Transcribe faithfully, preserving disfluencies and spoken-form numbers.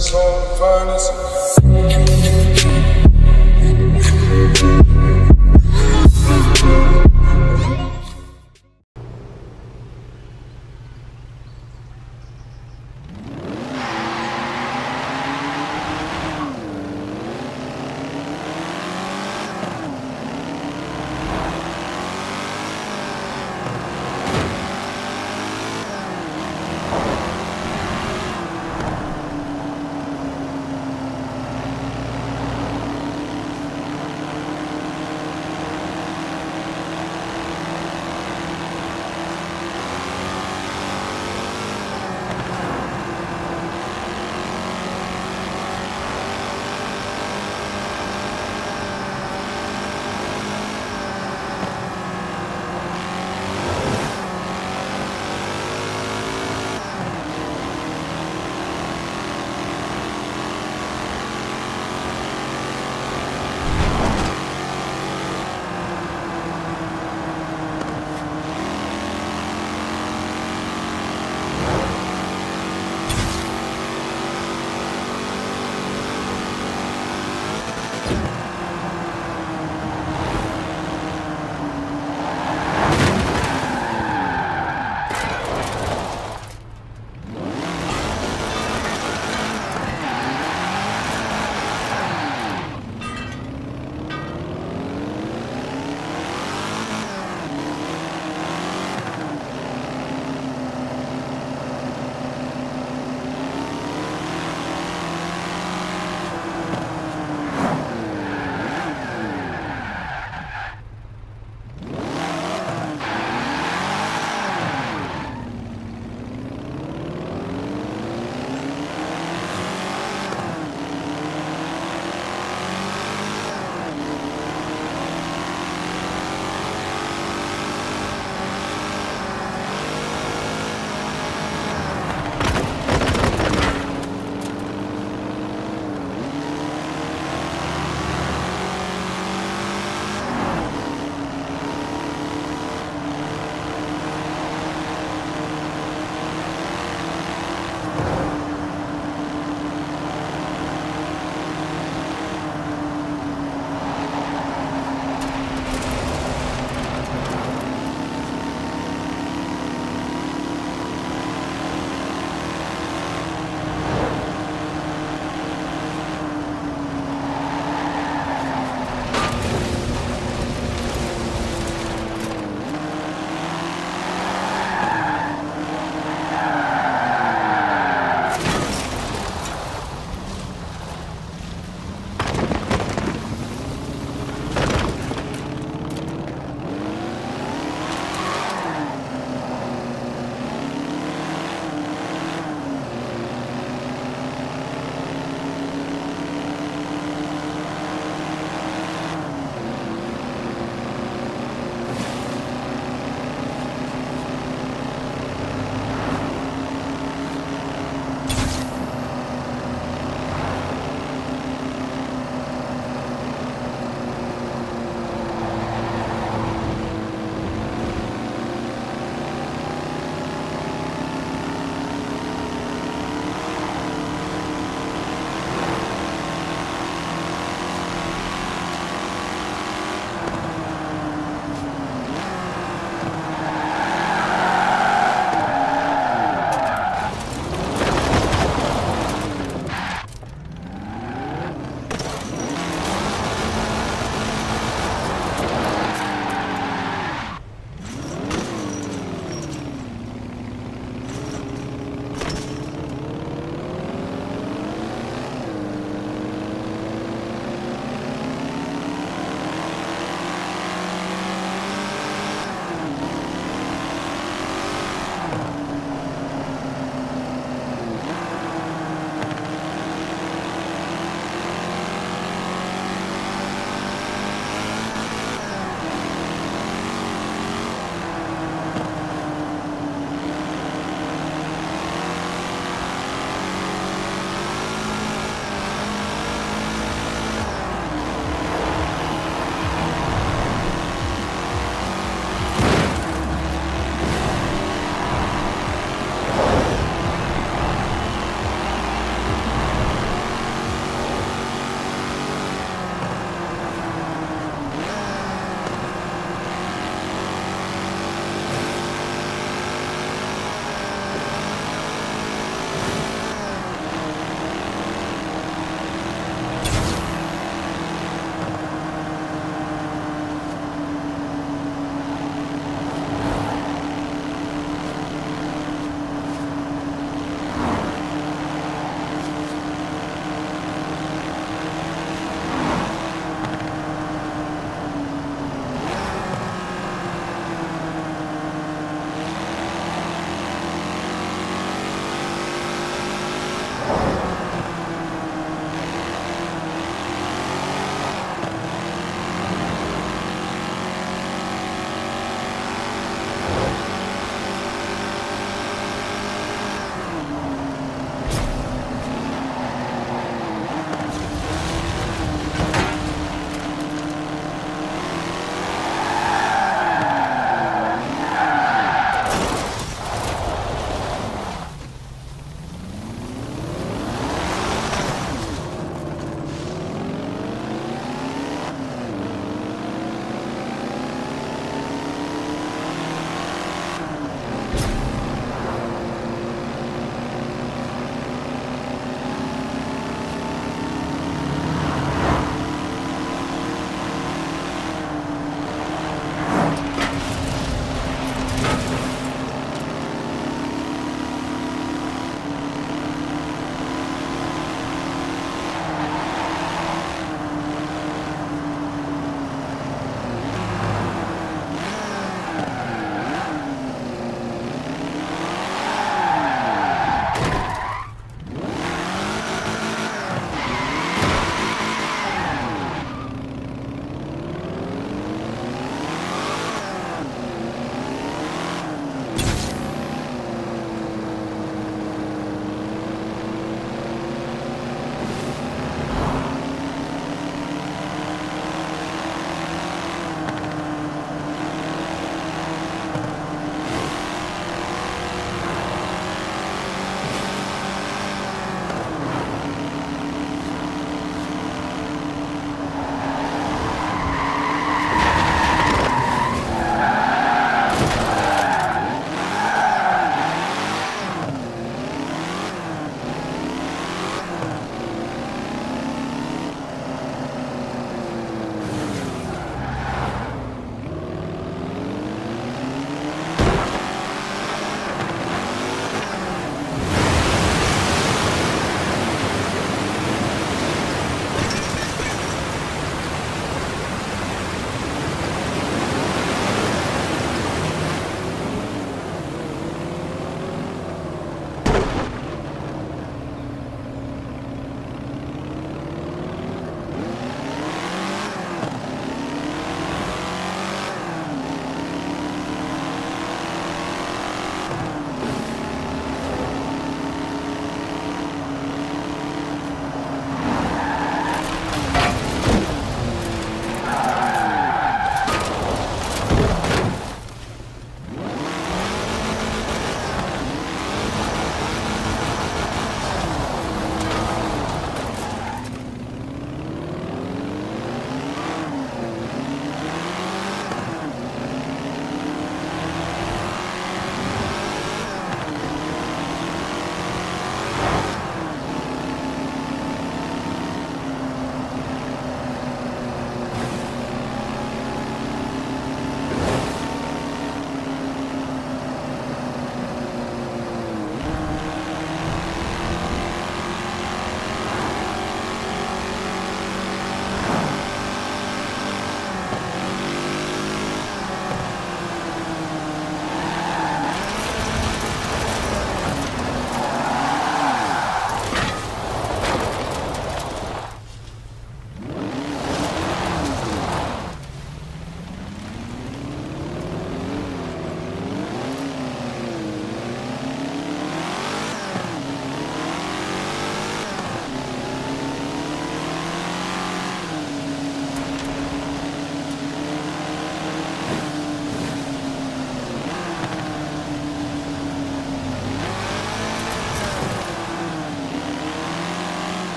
So fine.